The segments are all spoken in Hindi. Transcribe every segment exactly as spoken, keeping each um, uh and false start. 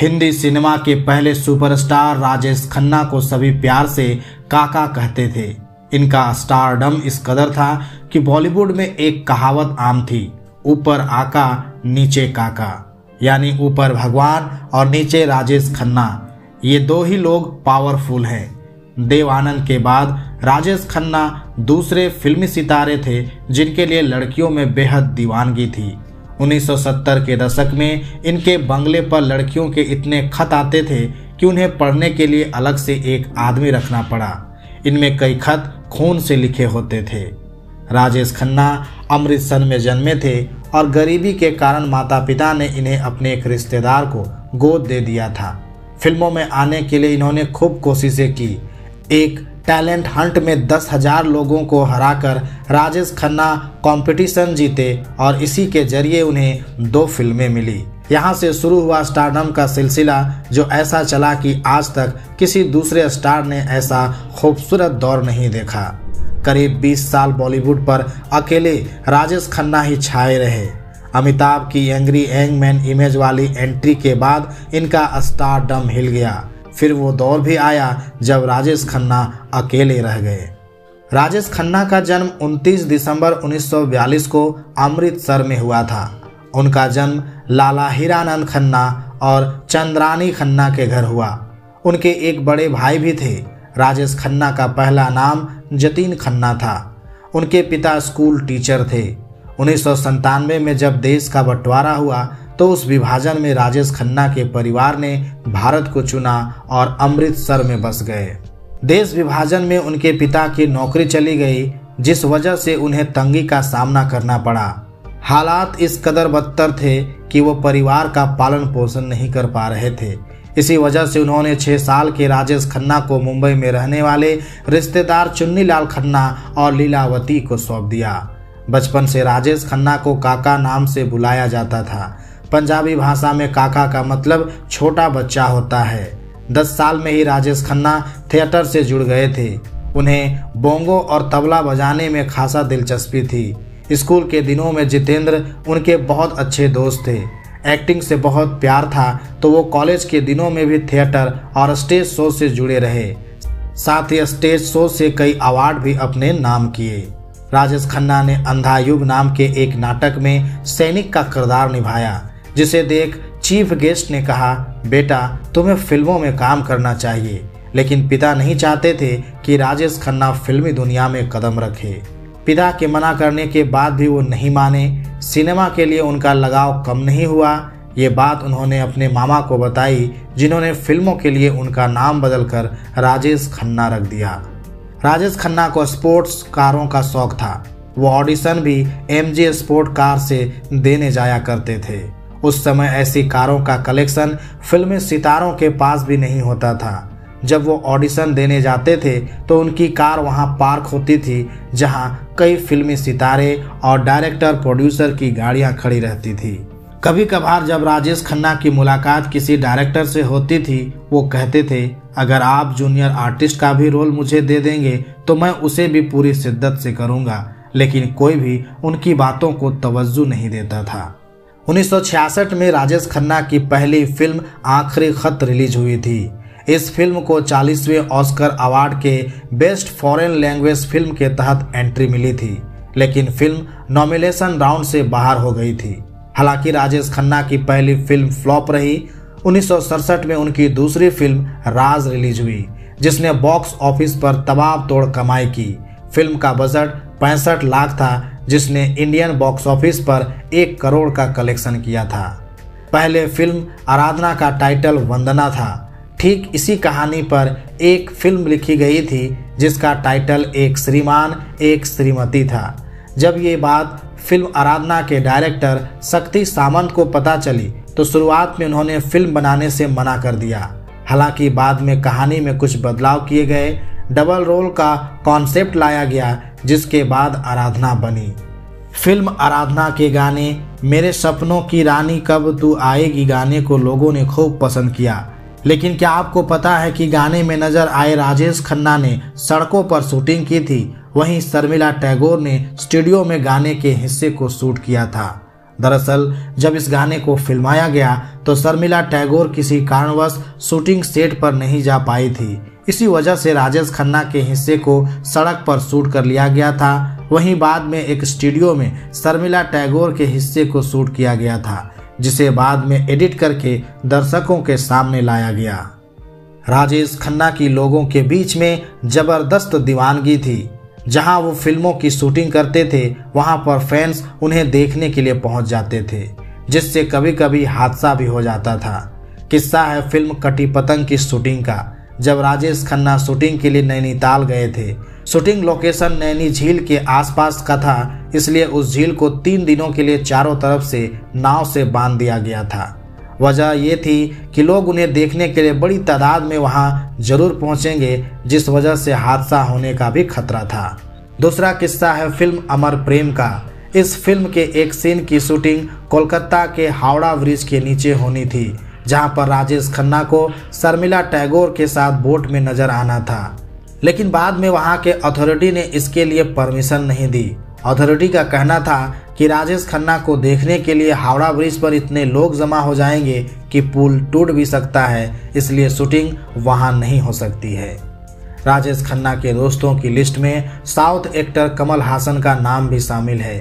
हिंदी सिनेमा के पहले सुपरस्टार राजेश खन्ना को सभी प्यार से काका कहते थे। इनका स्टारडम इस कदर था कि बॉलीवुड में एक कहावत आम थी, ऊपर आका नीचे काका, यानी ऊपर भगवान और नीचे राजेश खन्ना। ये दो ही लोग पावरफुल हैं। देवानंद के बाद राजेश खन्ना दूसरे फिल्मी सितारे थे जिनके लिए लड़कियों में बेहद दीवानगी थी। उन्नीस सौ सत्तर के दशक में इनके बंगले पर लड़कियों के इतने खत आते थे कि उन्हें पढ़ने के लिए अलग से एक आदमी रखना पड़ा। इनमें कई खत खून से लिखे होते थे। राजेश खन्ना अमृतसर में जन्मे थे और गरीबी के कारण माता पिता ने इन्हें अपने एक रिश्तेदार को गोद दे दिया था। फिल्मों में आने के लिए इन्होंने खूब कोशिशें की। एक टैलेंट हंट में दस हजार लोगों को हराकर राजेश खन्ना कंपटीशन जीते और इसी के जरिए उन्हें दो फिल्में मिली। यहाँ से शुरू हुआ स्टारडम का सिलसिला, जो ऐसा चला कि आज तक किसी दूसरे स्टार ने ऐसा खूबसूरत दौर नहीं देखा। करीब बीस साल बॉलीवुड पर अकेले राजेश खन्ना ही छाए रहे। अमिताभ की एंग्री यंग मैन इमेज वाली एंट्री के बाद इनका स्टारडम हिल गया। फिर वो दौर भी आया जब राजेश खन्ना अकेले रह गए। राजेश खन्ना का जन्म उनतीस दिसंबर उन्नीस सौ बयालीस को अमृतसर में हुआ था। उनका जन्म लाला हीरानंद खन्ना और चंद्रानी खन्ना के घर हुआ। उनके एक बड़े भाई भी थे। राजेश खन्ना का पहला नाम जतिन खन्ना था। उनके पिता स्कूल टीचर थे। उन्नीस सौ संतानवे में जब देश का बंटवारा हुआ तो उस विभाजन में राजेश खन्ना के परिवार ने भारत को चुना और अमृतसर में बस गए। देश विभाजन में उनके पिता की नौकरी चली गई, जिस वजह से उन्हें तंगी का सामना करना पड़ा। हालात इस कदर बदतर थे कि वो परिवार का पालन पोषण नहीं कर पा रहे थे। इसी वजह से उन्होंने छः साल के राजेश खन्ना को मुंबई में रहने वाले रिश्तेदार चुन्नी लाल खन्ना और लीलावती को सौंप दिया। बचपन से राजेश खन्ना को काका नाम से बुलाया जाता था। पंजाबी भाषा में काका का मतलब छोटा बच्चा होता है। दस साल में ही राजेश खन्ना थिएटर से जुड़ गए थे। उन्हें बोंगो और तबला बजाने में खासा दिलचस्पी थी। स्कूल के दिनों में जितेंद्र उनके बहुत अच्छे दोस्त थे। एक्टिंग से बहुत प्यार था तो वो कॉलेज के दिनों में भी थिएटर और स्टेज शो से जुड़े रहे। साथ ही स्टेज शो से कई अवार्ड भी अपने नाम किए। राजेश खन्ना ने अंधायुग नाम के एक नाटक में सैनिक का किरदार निभाया, जिसे देख चीफ गेस्ट ने कहा, बेटा तुम्हें फिल्मों में काम करना चाहिए, लेकिन पिता नहीं चाहते थे कि राजेश खन्ना फिल्मी दुनिया में कदम रखे। पिता के मना करने के बाद भी वो नहीं माने। सिनेमा के लिए उनका लगाव कम नहीं हुआ। ये बात उन्होंने अपने मामा को बताई, जिन्होंने फिल्मों के लिए उनका नाम बदलकर राजेश खन्ना रख दिया। राजेश खन्ना को स्पोर्ट्स कारों का शौक था। वो ऑडिशन भी एमजी स्पोर्ट कार से देने जाया करते थे। उस समय ऐसी कारों का कलेक्शन फिल्मी सितारों के पास भी नहीं होता था। जब वो ऑडिशन देने जाते थे तो उनकी कार वहां पार्क होती थी, जहां कई फिल्मी सितारे और डायरेक्टर प्रोड्यूसर की गाड़ियां खड़ी रहती थी। कभी कभार जब राजेश खन्ना की मुलाकात किसी डायरेक्टर से होती थी, वो कहते थे, अगर आप जूनियर आर्टिस्ट का भी रोल मुझे दे देंगे तो मैं उसे भी पूरी शिद्दत से करूँगा, लेकिन कोई भी उनकी बातों को तवज्जो नहीं देता था। उन्नीस सौ छियासठ में राजेश खन्ना की पहली फिल्म आखिरी खत रिलीज हुई थी। इस फिल्म को चालीसवें ऑस्कर अवार्ड के बेस्ट फॉरेन लैंग्वेज फिल्म के तहत एंट्री मिली थी, लेकिन फिल्म नॉमिनेशन राउंड से बाहर हो गई थी। हालांकि राजेश खन्ना की पहली फिल्म फ्लॉप रही। उन्नीस सौ सड़सठ में उनकी दूसरी फिल्म राज रिलीज हुई, जिसने बॉक्स ऑफिस पर तबाह तोड़ कमाई की। फिल्म का बजट पैंसठ लाख था, जिसने इंडियन बॉक्स ऑफिस पर एक करोड़ का कलेक्शन किया था। पहले फिल्म आराधना का टाइटल वंदना था। ठीक इसी कहानी पर एक फिल्म लिखी गई थी, जिसका टाइटल एक श्रीमान एक श्रीमती था। जब ये बात फिल्म आराधना के डायरेक्टर शक्ति सामंत को पता चली तो शुरुआत में उन्होंने फिल्म बनाने से मना कर दिया। हालांकि बाद में कहानी में कुछ बदलाव किए गए। डबल रोल का कॉन्सेप्ट लाया गया, जिसके बाद आराधना बनी। फिल्म आराधना के गाने मेरे सपनों की रानी कब तू आएगी गाने को लोगों ने खूब पसंद किया, लेकिन क्या आपको पता है कि गाने में नजर आए राजेश खन्ना ने सड़कों पर शूटिंग की थी, वहीं शर्मिला टैगोर ने स्टूडियो में गाने के हिस्से को शूट किया था। दरअसल जब इस गाने को फिल्माया गया तो शर्मिला टैगोर किसी कारणवश शूटिंग सेट पर नहीं जा पाई थी। इसी वजह से राजेश खन्ना के हिस्से को सड़क पर शूट कर लिया गया था। वहीं बाद में एक स्टूडियो में शर्मिला टैगोर के हिस्से को शूट किया गया था, जिसे बाद में एडिट करके दर्शकों के सामने लाया गया। राजेश खन्ना की लोगों के बीच में जबरदस्त दीवानगी थी। जहां वो फिल्मों की शूटिंग करते थे वहां पर फैंस उन्हें देखने के लिए पहुंच जाते थे, जिससे कभी कभी हादसा भी हो जाता था। किस्सा है फिल्म कटी पतंग की शूटिंग का, जब राजेश खन्ना शूटिंग के लिए नैनीताल गए थे। शूटिंग लोकेशन नैनी झील के आसपास का था, इसलिए उस झील को तीन दिनों के लिए चारों तरफ से नाव से बांध दिया गया था। वजह यह थी कि लोग उन्हें देखने के लिए बड़ी तादाद में वहां जरूर पहुंचेंगे, जिस वजह से हादसा होने का भी खतरा था। दूसरा किस्सा है फिल्म अमर प्रेम का। इस फिल्म के एक सीन की शूटिंग कोलकाता के हावड़ा ब्रिज के नीचे होनी थी, जहां पर राजेश खन्ना को शर्मिला टैगोर के साथ बोट में नजर आना था, लेकिन बाद में वहां के अथॉरिटी ने इसके लिए परमिशन नहीं दी। अथॉरिटी का कहना था कि राजेश खन्ना को देखने के लिए हावड़ा ब्रिज पर इतने लोग जमा हो जाएंगे कि पुल टूट भी सकता है, इसलिए शूटिंग वहां नहीं हो सकती है। राजेश खन्ना के दोस्तों की लिस्ट में साउथ एक्टर कमल हासन का नाम भी शामिल है।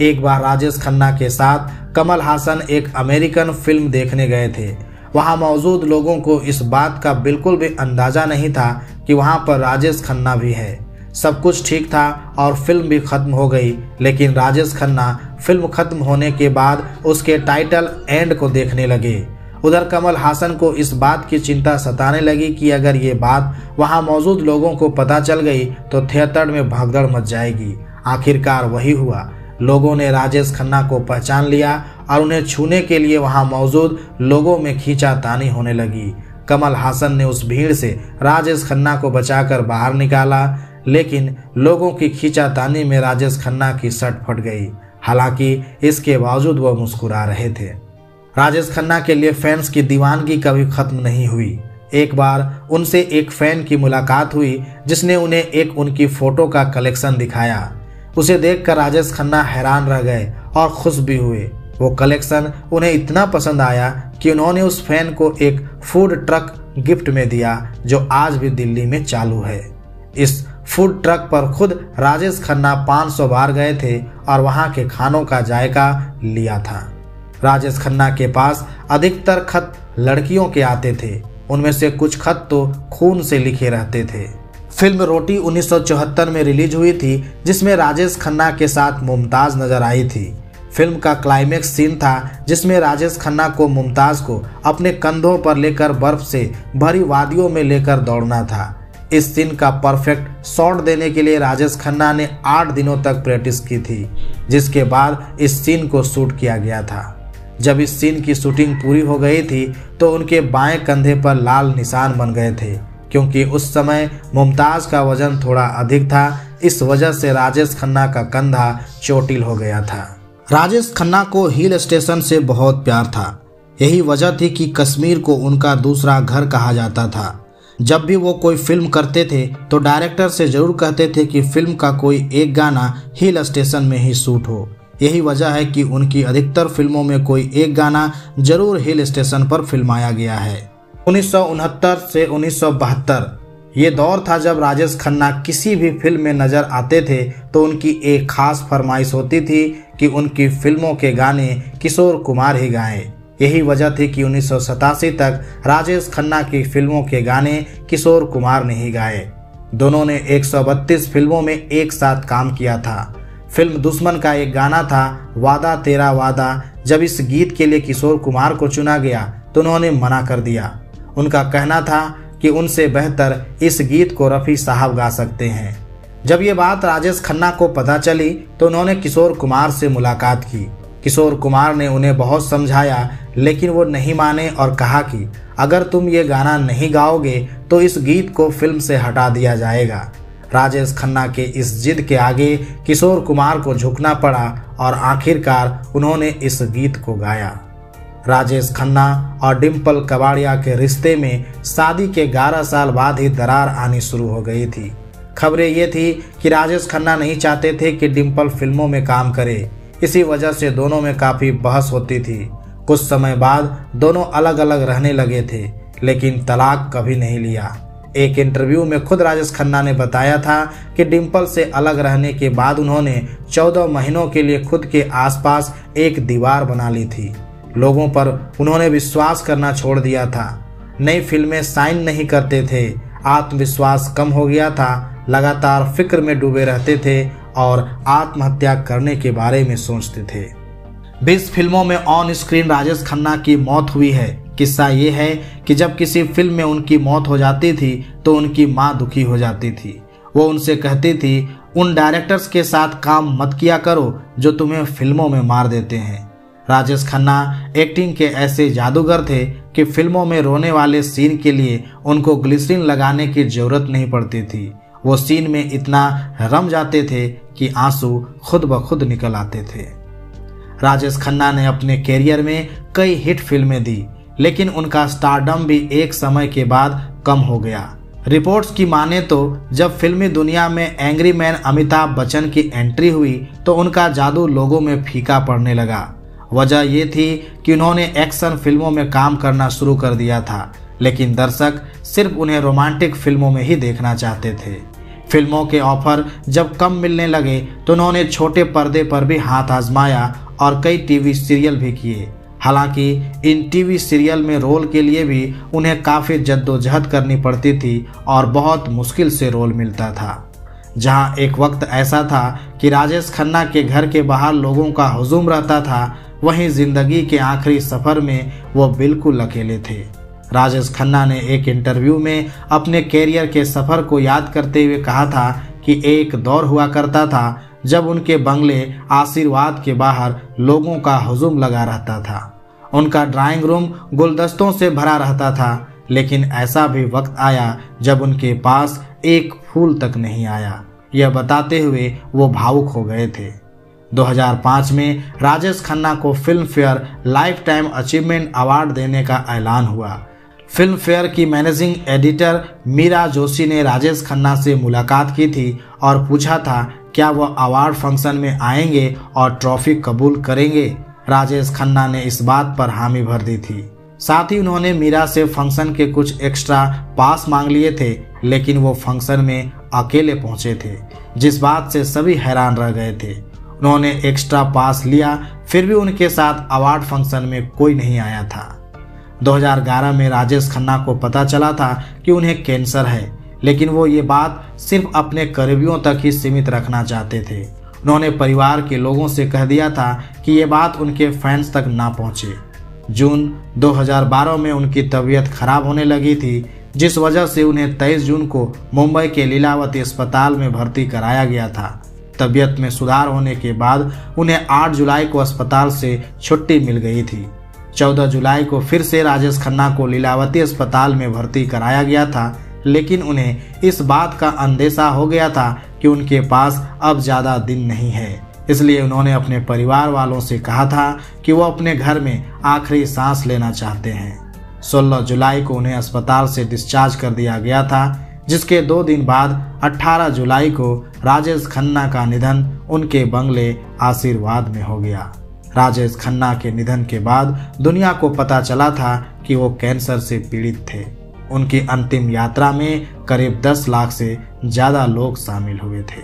एक बार राजेश खन्ना के साथ कमल हासन एक अमेरिकन फिल्म देखने गए थे। वहां मौजूद लोगों को इस बात का बिल्कुल भी अंदाजा नहीं था कि वहां पर राजेश खन्ना भी है। सब कुछ ठीक था और फिल्म भी खत्म हो गई, लेकिन राजेश खन्ना फिल्म खत्म होने के बाद उसके टाइटल एंड को देखने लगे। उधर कमल हासन को इस बात की चिंता सताने लगी कि अगर ये बात वहां मौजूद लोगों को पता चल गई तो थिएटर में भागदौड़ मच जाएगी। आखिरकार वही हुआ। लोगों ने राजेश खन्ना को पहचान लिया और उन्हें छूने के लिए वहां मौजूद लोगों में खींचातानी होने लगी। कमल हासन ने उस भीड़ से राजेश खन्ना को बचाकर बाहर निकाला, लेकिन लोगों की खींचातानी में राजेश खन्ना की शर्ट फट गई। हालांकि इसके बावजूद वह मुस्कुरा रहे थे। राजेश खन्ना के लिए फैंस की दीवानगी कभी खत्म नहीं हुई। एक बार उनसे एक फैन की मुलाकात हुई, जिसने उन्हें एक उनकी फोटो का कलेक्शन दिखाया। उसे देखकर राजेश खन्ना हैरान रह गए और खुश भी हुए। वो कलेक्शन उन्हें इतना पसंद आया कि उन्होंने उस फैन को एक फूड ट्रक गिफ्ट में दिया, जो आज भी दिल्ली में चालू है। इस फूड ट्रक पर खुद राजेश खन्ना पाँच सौ बार गए थे और वहां के खानों का जायका लिया था। राजेश खन्ना के पास अधिकतर खत लड़कियों के आते थे। उनमें से कुछ खत तो खून से लिखे रहते थे। फिल्म रोटी उन्नीस सौ चौहत्तर में रिलीज हुई थी, जिसमें राजेश खन्ना के साथ मुमताज नजर आई थी। फिल्म का क्लाइमेक्स सीन था, जिसमें राजेश खन्ना को मुमताज को अपने कंधों पर लेकर बर्फ से भरी वादियों में लेकर दौड़ना था। इस सीन का परफेक्ट शॉट देने के लिए राजेश खन्ना ने आठ दिनों तक प्रैक्टिस की थी, जिसके बाद इस सीन को शूट किया गया था। जब इस सीन की शूटिंग पूरी हो गई थी तो उनके बाएं कंधे पर लाल निशान बन गए थे, क्योंकि उस समय मुमताज का वजन थोड़ा अधिक था। इस वजह से राजेश खन्ना का कंधा चोटिल हो गया था। राजेश खन्ना को हिल स्टेशन से बहुत प्यार था। यही वजह थी कि कश्मीर को उनका दूसरा घर कहा जाता था। जब भी वो कोई फिल्म करते थे तो डायरेक्टर से जरूर कहते थे कि फिल्म का कोई एक गाना हिल स्टेशन में ही शूट हो। यही वजह है कि उनकी अधिकतर फिल्मों में कोई एक गाना जरूर हिल स्टेशन पर फिल्माया गया है। उन्नीस सौ उनहत्तर से उन्नीस सौ बहत्तर ये दौर था जब राजेश खन्ना किसी भी फिल्म में नज़र आते थे तो उनकी एक खास फरमाइश होती थी कि उनकी फिल्मों के गाने किशोर कुमार ही गाएं। यही वजह थी कि उन्नीस सौ सतासी तक राजेश खन्ना की फिल्मों के गाने किशोर कुमार ने ही गाए। दोनों ने एक सौ बत्तीस फिल्मों में एक साथ काम किया था। फिल्म दुश्मन का एक गाना था वादा तेरा वादा। जब इस गीत के लिए किशोर कुमार को चुना गया तो उन्होंने मना कर दिया। उनका कहना था कि उनसे बेहतर इस गीत को रफ़ी साहब गा सकते हैं। जब ये बात राजेश खन्ना को पता चली तो उन्होंने किशोर कुमार से मुलाकात की। किशोर कुमार ने उन्हें बहुत समझाया, लेकिन वो नहीं माने और कहा कि अगर तुम ये गाना नहीं गाओगे तो इस गीत को फिल्म से हटा दिया जाएगा। राजेश खन्ना के इस जिद के आगे किशोर कुमार को झुकना पड़ा और आखिरकार उन्होंने इस गीत को गाया। राजेश खन्ना और डिंपल कबाड़िया के रिश्ते में शादी के ग्यारह साल बाद ही दरार आनी शुरू हो गई थी। खबरें ये थी कि राजेश खन्ना नहीं चाहते थे कि डिंपल फिल्मों में काम करे, इसी वजह से दोनों में काफ़ी बहस होती थी। कुछ समय बाद दोनों अलग अलग रहने लगे थे, लेकिन तलाक कभी नहीं लिया। एक इंटरव्यू में खुद राजेश खन्ना ने बताया था कि डिंपल से अलग रहने के बाद उन्होंने चौदह महीनों के लिए खुद के आसपास एक दीवार बना ली थी। लोगों पर उन्होंने विश्वास करना छोड़ दिया था, नई फिल्में साइन नहीं करते थे, आत्मविश्वास कम हो गया था, लगातार फिक्र में डूबे रहते थे और आत्महत्या करने के बारे में सोचते थे। बीस फिल्मों में ऑन स्क्रीन राजेश खन्ना की मौत हुई है। किस्सा ये है कि जब किसी फिल्म में उनकी मौत हो जाती थी तो उनकी माँ दुखी हो जाती थी। वो उनसे कहती थी, उन डायरेक्टर्स के साथ काम मत किया करो जो तुम्हें फिल्मों में मार देते हैं। राजेश खन्ना एक्टिंग के ऐसे जादूगर थे कि फिल्मों में रोने वाले सीन के लिए उनको ग्लिसरीन लगाने की जरूरत नहीं पड़ती थी। वो सीन में इतना रम जाते थे कि आंसू खुद ब खुद निकल आते थे। राजेश खन्ना ने अपने कैरियर में कई हिट फिल्में दी, लेकिन उनका स्टारडम भी एक समय के बाद कम हो गया। रिपोर्ट्स की माने तो जब फिल्मी दुनिया में एंग्री मैन अमिताभ बच्चन की एंट्री हुई तो उनका जादू लोगों में फीका पड़ने लगा। वजह ये थी कि उन्होंने एक्शन फिल्मों में काम करना शुरू कर दिया था, लेकिन दर्शक सिर्फ उन्हें रोमांटिक फिल्मों में ही देखना चाहते थे। फिल्मों के ऑफर जब कम मिलने लगे तो उन्होंने छोटे पर्दे पर भी हाथ आजमाया और कई टीवी सीरियल भी किए। हालांकि इन टीवी सीरियल में रोल के लिए भी उन्हें काफ़ी जद्दोजहद करनी पड़ती थी और बहुत मुश्किल से रोल मिलता था। जहां एक वक्त ऐसा था कि राजेश खन्ना के घर के बाहर लोगों का हुजूम रहता था, वहीं जिंदगी के आखिरी सफ़र में वो बिल्कुल अकेले थे। राजेश खन्ना ने एक इंटरव्यू में अपने कैरियर के सफ़र को याद करते हुए कहा था कि एक दौर हुआ करता था जब उनके बंगले आशीर्वाद के बाहर लोगों का हुजूम लगा रहता था। उनका ड्राइंग रूम गुलदस्तों से भरा रहता था, लेकिन ऐसा भी वक्त आया जब उनके पास एक फूल तक नहीं आया। यह बताते हुए वो भावुक हो गए थे। दो हज़ार पाँच में राजेश खन्ना को Filmfare lifetime achievement award देने का ऐलान हुआ। फिल्म फेयर की मैनेजिंग एडिटर मीरा जोशी ने राजेश खन्ना से मुलाकात की थी और पूछा था क्या वह अवार्ड फंक्शन में आएंगे और ट्रॉफी कबूल करेंगे। राजेश खन्ना ने इस बात पर हामी भर दी थी। साथ ही उन्होंने मीरा से फंक्शन के कुछ एक्स्ट्रा पास मांग लिए थे, लेकिन वो फंक्शन में अकेले पहुंचे थे, जिस बात से सभी हैरान रह गए थे। उन्होंने एक्स्ट्रा पास लिया, फिर भी उनके साथ अवार्ड फंक्शन में कोई नहीं आया था। दो हज़ार ग्यारह में राजेश खन्ना को पता चला था कि उन्हें कैंसर है, लेकिन वो ये बात सिर्फ अपने करीबियों तक ही सीमित रखना चाहते थे। उन्होंने परिवार के लोगों से कह दिया था कि ये बात उनके फैंस तक ना पहुंचे। जून दो हज़ार बारह में उनकी तबीयत खराब होने लगी थी, जिस वजह से उन्हें तेईस जून को मुंबई के लीलावती अस्पताल में भर्ती कराया गया था। तबीयत में सुधार होने के बाद उन्हें आठ जुलाई को अस्पताल से छुट्टी मिल गई थी। चौदह जुलाई को फिर से राजेश खन्ना को लीलावती अस्पताल में भर्ती कराया गया था, लेकिन उन्हें इस बात का अंदेशा हो गया था कि उनके पास अब ज़्यादा दिन नहीं है, इसलिए उन्होंने अपने परिवार वालों से कहा था कि वो अपने घर में आखिरी सांस लेना चाहते हैं। सोलह जुलाई को उन्हें अस्पताल से डिस्चार्ज कर दिया गया था, जिसके दो दिन बाद अठारह जुलाई को राजेश खन्ना का निधन उनके बंगले आशीर्वाद में हो गया। राजेश खन्ना के निधन के बाद दुनिया को पता चला था कि वो कैंसर से पीड़ित थे। उनकी अंतिम यात्रा में करीब दस लाख से ज़्यादा लोग शामिल हुए थे।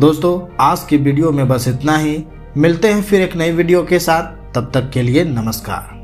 दोस्तों, आज की वीडियो में बस इतना ही। मिलते हैं फिर एक नई वीडियो के साथ, तब तक के लिए नमस्कार।